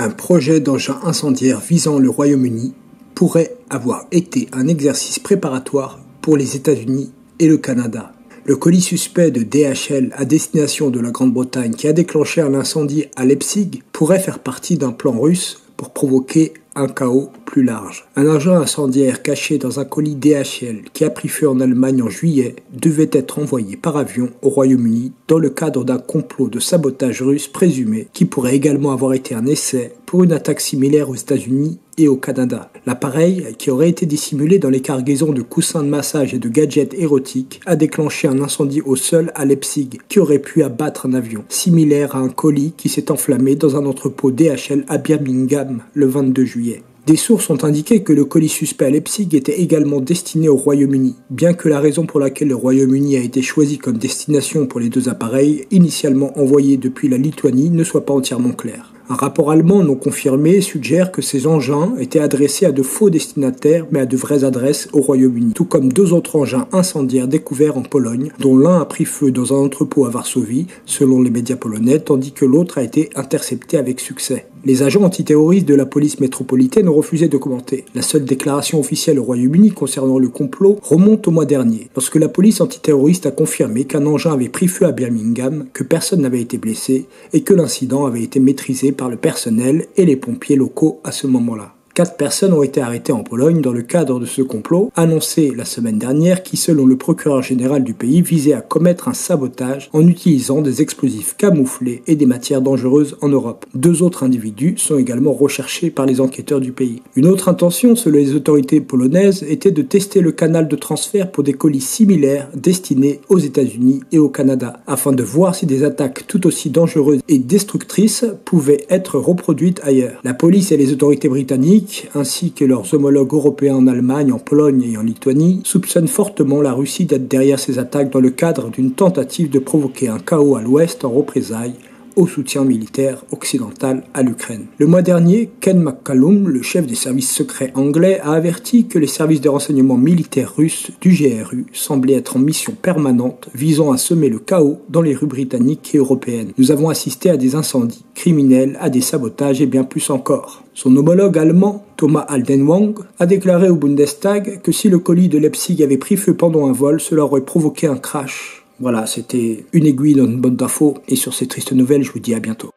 un projet d'engin incendiaire visant le Royaume-Uni pourrait avoir été un exercice préparatoire pour les États-Unis et le Canada. Le colis suspect de DHL à destination de la Grande-Bretagne qui a déclenché un incendie à Leipzig pourrait faire partie d'un plan russe pour provoquer un chaos plus large. Un engin incendiaire caché dans un colis DHL qui a pris feu en Allemagne en juillet devait être envoyé par avion au Royaume-Uni dans le cadre d'un complot de sabotage russe présumé qui pourrait également avoir été un essai pour une attaque similaire aux États-Unis et au Canada. L'appareil, qui aurait été dissimulé dans les cargaisons de coussins de massage et de gadgets érotiques, a déclenché un incendie au sol à Leipzig qui aurait pu abattre un avion, similaire à un colis qui s'est enflammé dans un entrepôt DHL à Birmingham le 22 juillet. Des sources ont indiqué que le colis suspect à Leipzig était également destiné au Royaume-Uni, bien que la raison pour laquelle le Royaume-Uni a été choisi comme destination pour les deux appareils, initialement envoyés depuis la Lituanie, ne soit pas entièrement claire. Un rapport allemand non confirmé suggère que ces engins étaient adressés à de faux destinataires mais à de vraies adresses au Royaume-Uni, tout comme deux autres engins incendiaires découverts en Pologne, dont l'un a pris feu dans un entrepôt à Varsovie, selon les médias polonais, tandis que l'autre a été intercepté avec succès. Les agents antiterroristes de la police métropolitaine ont refusé de commenter. La seule déclaration officielle au Royaume-Uni concernant le complot remonte au mois dernier, lorsque la police antiterroriste a confirmé qu'un engin avait pris feu à Birmingham, que personne n'avait été blessé et que l'incident avait été maîtrisé par le personnel et les pompiers locaux à ce moment-là. 4 personnes ont été arrêtées en Pologne dans le cadre de ce complot, annoncé la semaine dernière, qui selon le procureur général du pays visait à commettre un sabotage en utilisant des explosifs camouflés et des matières dangereuses en Europe. 2 autres individus sont également recherchés par les enquêteurs du pays. Une autre intention, selon les autorités polonaises, était de tester le canal de transfert pour des colis similaires destinés aux États-Unis et au Canada, afin de voir si des attaques tout aussi dangereuses et destructrices pouvaient être reproduites ailleurs. La police et les autorités britanniques ainsi que leurs homologues européens en Allemagne, en Pologne et en Lituanie, soupçonnent fortement la Russie d'être derrière ces attaques dans le cadre d'une tentative de provoquer un chaos à l'ouest en représailles au soutien militaire occidental à l'Ukraine. Le mois dernier, Ken McCallum, le chef des services secrets anglais, a averti que les services de renseignement militaire russes du GRU semblaient être en mission permanente visant à semer le chaos dans les rues britanniques et européennes. Nous avons assisté à des incendies criminels, à des sabotages et bien plus encore. Son homologue allemand, Thomas Aldenwang, a déclaré au Bundestag que si le colis de Leipzig avait pris feu pendant un vol, cela aurait provoqué un crash. Voilà, c'était Une aiguille dans une botte d'infos, et sur ces tristes nouvelles, je vous dis à bientôt.